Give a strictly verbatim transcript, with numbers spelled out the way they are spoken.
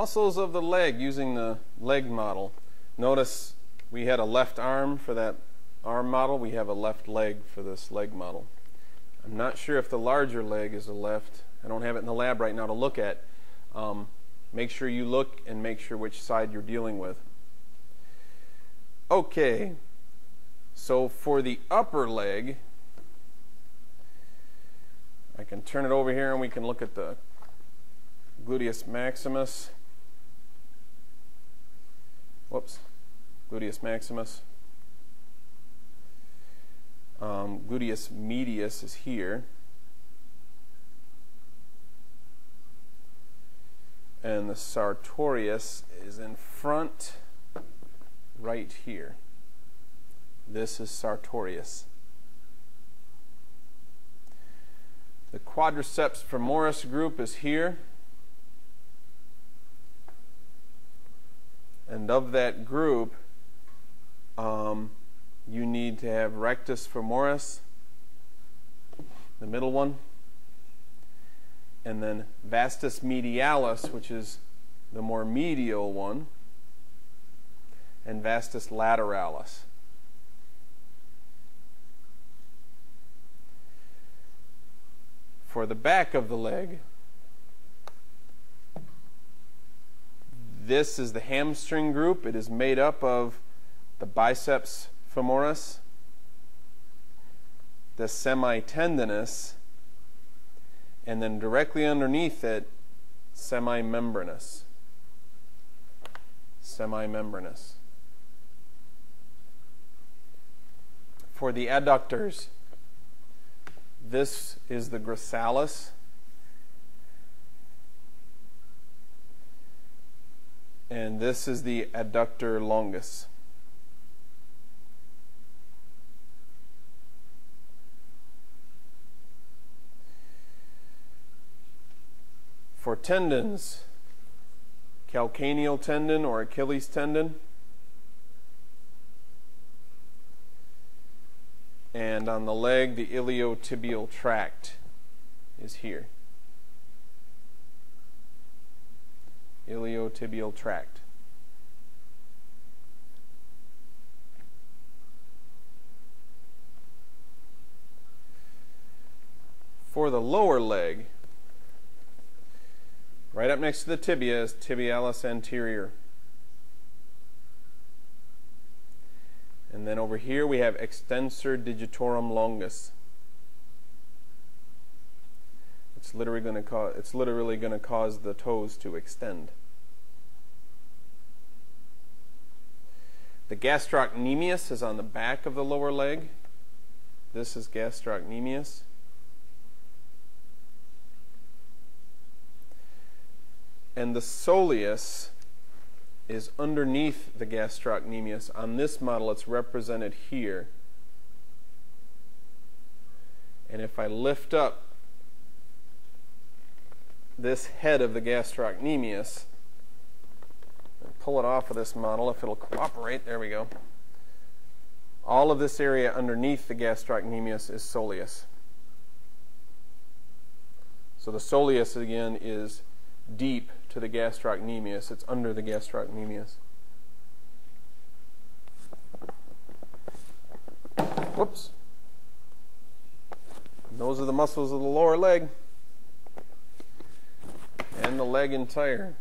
muscles of the leg using the leg model. Notice we had a left arm for that arm model. We have a left leg for this leg model. I'm not sure if the larger leg is the left. I don't have it in the lab right now to look at. Um, make sure you look and make sure which side you're dealing with. Okay, so for the upper leg, I can turn it over here and we can look at the gluteus maximus. Whoops, gluteus maximus. Um, gluteus medius is here. And the sartorius is in front right here. This is sartorius. The quadriceps femoris group is here. And of that group, um, you need to have rectus femoris, the middle one, and then vastus medialis, which is the more medial one, and vastus lateralis. For the back of the leg, this is the hamstring group. It is made up of the biceps femoris, the semitendinous, and then directly underneath it, semimembranous. Semimembranous. For the adductors, this is the gracilis, and this is the adductor longus. For tendons, calcaneal tendon or Achilles tendon, and on the leg, the iliotibial tract is here. Iliotibial tract. For the lower leg, right up next to the tibia is tibialis anterior. And then over here we have extensor digitorum longus. It's literally going to cause, it's literally going to cause the toes to extend. The gastrocnemius is on the back of the lower leg. This is gastrocnemius. And the soleus is underneath the gastrocnemius. On this model, it's represented here. And if I lift up this head of the gastrocnemius and pull it off of this model, if it'll cooperate, there we go. All of this area underneath the gastrocnemius is soleus. So the soleus again is deep to the gastrocnemius. It's under the gastrocnemius. Whoops. And those are the muscles of the lower leg and the leg entire.